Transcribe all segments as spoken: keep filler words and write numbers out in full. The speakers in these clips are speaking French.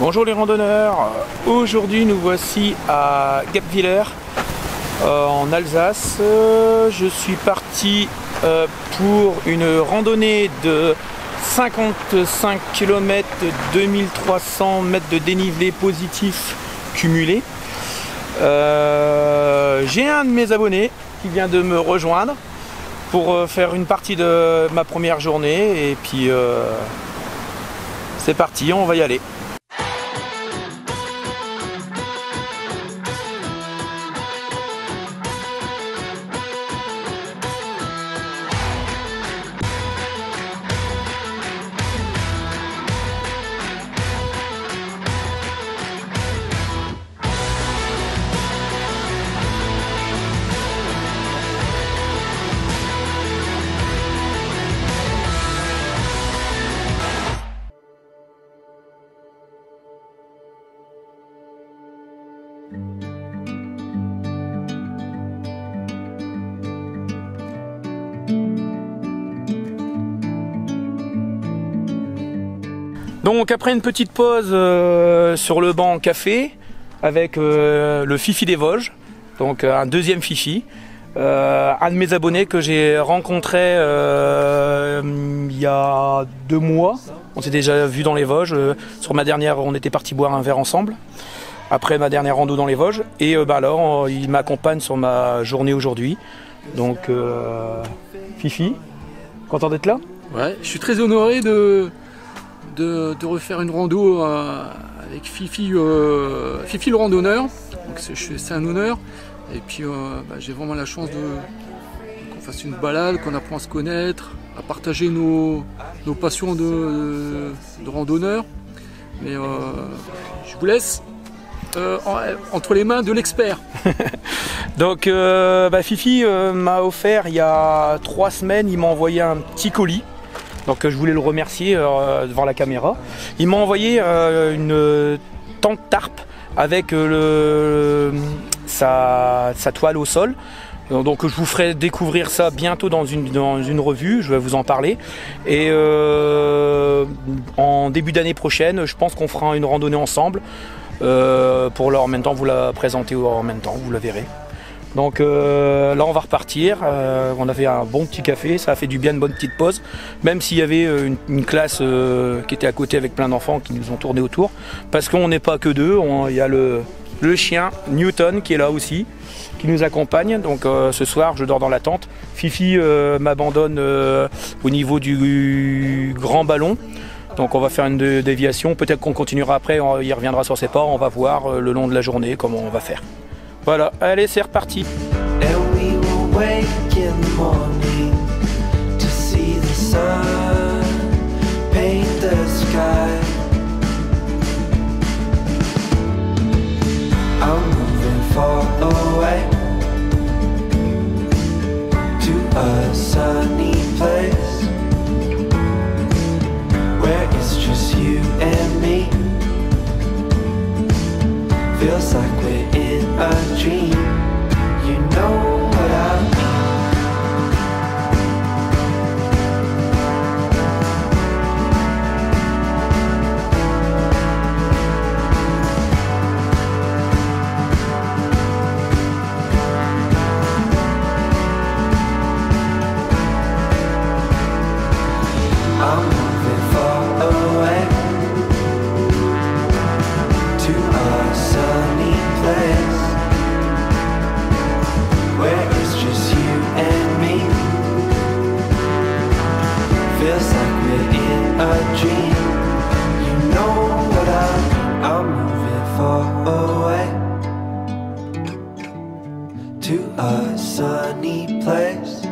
Bonjour les randonneurs, aujourd'hui nous voici à Guebwiller euh, en Alsace. Je suis parti euh, pour une randonnée de cinquante-cinq kilomètres, deux mille trois cents mètres de dénivelé positif cumulé. Euh, j'ai un de mes abonnés qui vient de me rejoindre pour euh, faire une partie de ma première journée et puis euh, c'est parti, on va y aller. Donc après une petite pause euh, sur le banc café avec euh, le Fifi des Vosges, donc un deuxième Fifi, euh, un de mes abonnés que j'ai rencontré euh, il y a deux mois. On s'est déjà vu dans les Vosges. Euh, sur ma dernière, on était parti boire un verre ensemble, après ma dernière rando dans les Vosges. Et euh, bah, alors, on, il m'accompagne sur ma journée aujourd'hui. Donc euh, Fifi, content d'être là? Ouais, je suis très honoré de... De, de refaire une rando euh, avec Fifi, euh, Fifi le randonneur, donc c'est un honneur. Et puis euh, bah, j'ai vraiment la chance qu'on fasse une balade, qu'on apprend à se connaître, à partager nos, nos passions de, de randonneur. Mais euh, je vous laisse euh, en, entre les mains de l'expert. Donc euh, bah, Fifi euh, m'a offert il y a trois semaines, il m'a envoyé un petit colis. Donc je voulais le remercier euh, devant la caméra. Il m'a envoyé euh, une euh, tente tarpe avec euh, le, sa, sa toile au sol. Donc je vous ferai découvrir ça bientôt dans une, dans une revue, je vais vous en parler. Et euh, en début d'année prochaine, je pense qu'on fera une randonnée ensemble. Euh, pour là en même temps vous la présenter en même temps, vous la verrez. Donc euh, là on va repartir, euh, on a fait un bon petit café, ça a fait du bien, une bonne petite pause, même s'il y avait une, une classe euh, qui était à côté avec plein d'enfants qui nous ont tourné autour, parce qu'on n'est pas que deux, il y a le, le chien Newton qui est là aussi, qui nous accompagne. Donc euh, ce soir je dors dans la tente, Fifi euh, m'abandonne euh, au niveau du grand ballon, donc on va faire une dé déviation, peut-être qu'on continuera après, on, il reviendra sur ses pas, on va voir euh, le long de la journée comment on va faire. Voilà, allez, c'est reparti. Feels like we're in a dream. You know what I mean. I'm moving far away to a sunny place where it's just you and me. Feels like we're in a dream. You know what I mean. I'm moving far away to a sunny place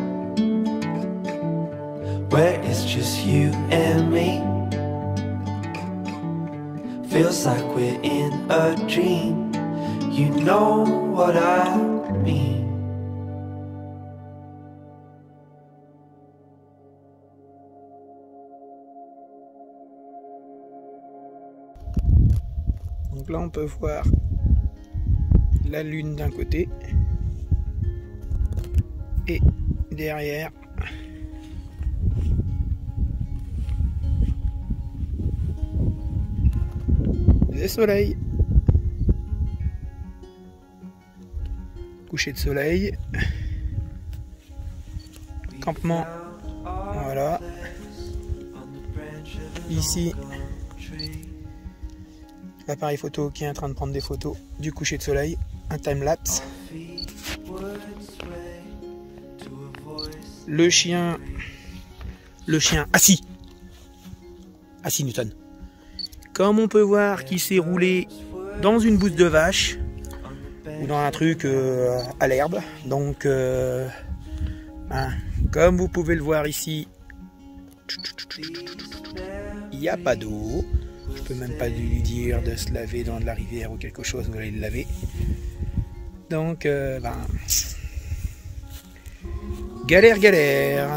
where it's just you and me. Feels like we're in a dream. You know what I mean. Donc là on peut voir la lune d'un côté et derrière des soleils. Coucher de soleil. Campement. Voilà. Ici, l'appareil photo qui est en train de prendre des photos du coucher de soleil. Un time-lapse. Le chien... Le chien assis. Assis Newton. Comme on peut voir qu'il s'est roulé dans une bouse de vache ou dans un truc euh, à l'herbe. Donc, euh, hein, comme vous pouvez le voir ici, il n'y a pas d'eau. Je peux même pas lui dire de se laver dans de la rivière ou quelque chose où aller le laver. Donc, euh, ben... Galère, galère.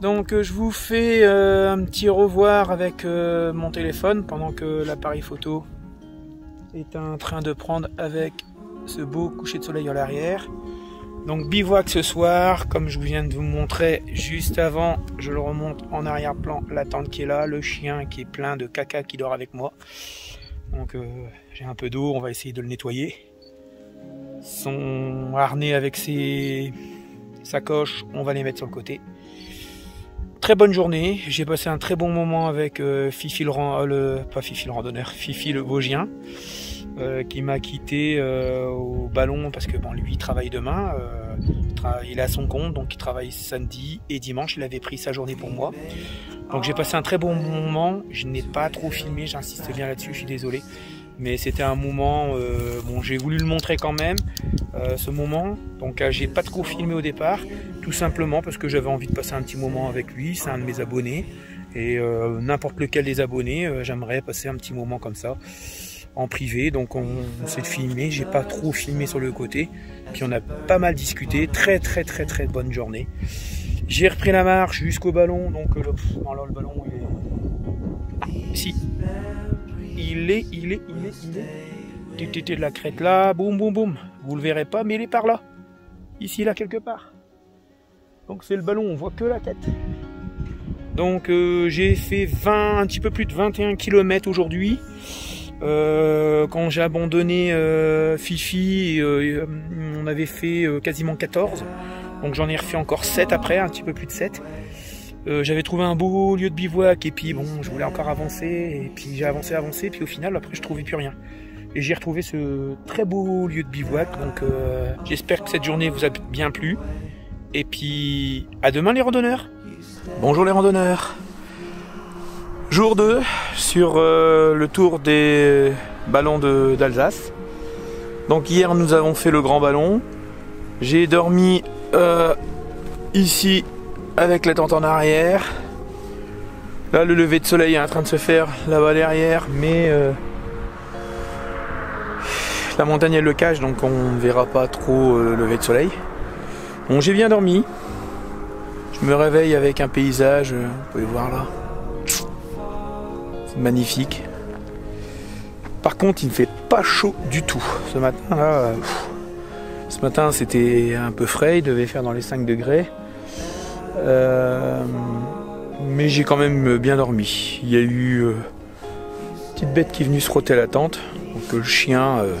Donc euh, je vous fais euh, un petit revoir avec euh, mon téléphone pendant que l'appareil photo est en train de prendre avec ce beau coucher de soleil à l'arrière. Donc bivouac ce soir, comme je viens de vous montrer juste avant, je le remonte en arrière-plan, la tente qui est là, le chien qui est plein de caca qui dort avec moi. Donc euh, j'ai un peu d'eau, on va essayer de le nettoyer. Son harnais avec ses sacoches, on va les mettre sur le côté. Très bonne journée, j'ai passé un très bon moment avec euh, Fifi le, euh, le pas Fifi le randonneur, Fifi le Vosgien, euh, qui m'a quitté euh, au ballon parce que bon, lui il travaille demain, euh, tra il est à son compte, donc il travaille samedi et dimanche, il avait pris sa journée pour moi. Donc j'ai passé un très bon moment, je n'ai pas trop filmé, j'insiste bien là-dessus, je suis désolé. Mais c'était un moment, euh, bon j'ai voulu le montrer quand même, euh, ce moment, donc euh, j'ai pas trop filmé au départ, tout simplement parce que j'avais envie de passer un petit moment avec lui, c'est un de mes abonnés, et euh, n'importe lequel des abonnés, euh, j'aimerais passer un petit moment comme ça, en privé, donc on, on s'est filmé, j'ai pas trop filmé sur le côté, puis on a pas mal discuté, très très très très bonne journée. J'ai repris la marche jusqu'au ballon, donc euh, pff, non, là, le ballon il est... Si. Il est, il est, il est, il est. Tété de la crête là, boum, boum, boum. Vous le verrez pas, mais il est par là. Ici, là, quelque part. Donc c'est le ballon, on voit que la tête. Donc euh, j'ai fait vingt, un petit peu plus de vingt et un kilomètres aujourd'hui. Euh, quand j'ai abandonné euh, Fifi, euh, on avait fait euh, quasiment quatorze. Donc j'en ai refait encore sept après, un petit peu plus de sept. Euh, j'avais trouvé un beau lieu de bivouac et puis bon, je voulais encore avancer et puis j'ai avancé, avancé, puis au final après je trouvais plus rien. Et j'ai retrouvé ce très beau lieu de bivouac, donc euh, j'espère que cette journée vous a bien plu. Et puis à demain les randonneurs. Bonjour les randonneurs. Jour deux sur euh, le tour des ballons d'Alsace. De, donc hier nous avons fait le grand ballon. J'ai dormi euh, ici. Avec la tente en arrière. Là le lever de soleil est en train de se faire là-bas derrière, mais euh, la montagne elle le cache, donc on ne verra pas trop le euh, lever de soleil. Bon, j'ai bien dormi, je me réveille avec un paysage, euh, vous pouvez voir là, c'est magnifique. Par contre il ne fait pas chaud du tout ce matin là, euh, ce matin c'était un peu frais, il devait faire dans les cinq degrés. Euh, mais j'ai quand même bien dormi. Il y a eu euh, une petite bête qui est venue se frotter à la tente. Donc euh, le chien euh,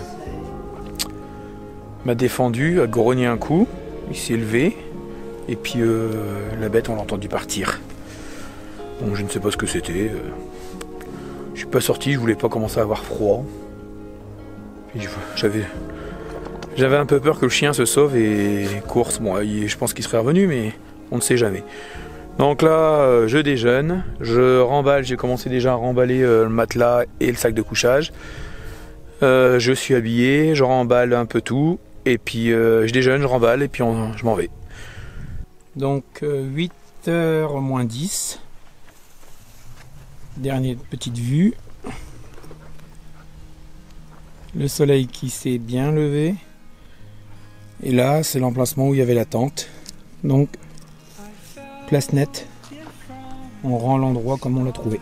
m'a défendu, a grogné un coup, il s'est levé et puis euh, la bête on l'a entendu partir. Donc je ne sais pas ce que c'était. Euh, je suis pas sorti, je voulais pas commencer à avoir froid. J'avais j'avais un peu peur que le chien se sauve et course. Bon, je pense qu'il serait revenu, mais on ne sait jamais. Donc là, euh, je déjeune, je remballe, j'ai commencé déjà à remballer euh, le matelas et le sac de couchage. Euh, je suis habillé, je remballe un peu tout, et puis euh, je déjeune, je remballe, et puis on, je m'en vais. Donc euh, huit heures moins dix. Dernière petite vue. Le soleil qui s'est bien levé. Et là, c'est l'emplacement où il y avait la tente. Donc, place nette, on rend l'endroit comme on l'a trouvé,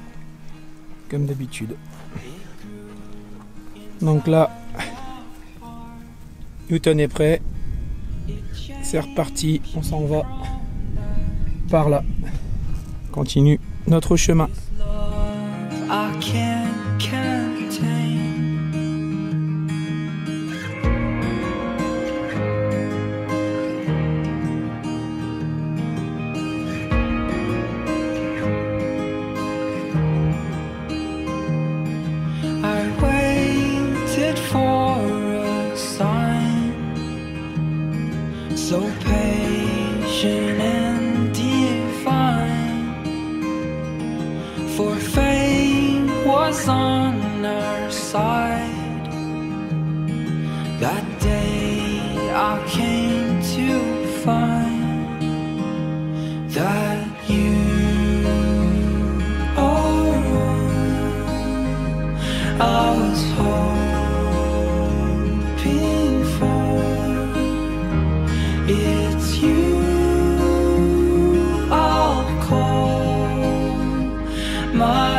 comme d'habitude. Donc là, Newton est prêt, c'est reparti, on s'en va par là, continue notre chemin. so patient and divine, for fate was on our side. That day I came to find that you are wrong. I was hoping for it's you I'll call my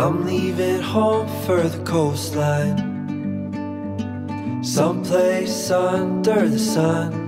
I'm leaving home for the coastline, someplace under the sun.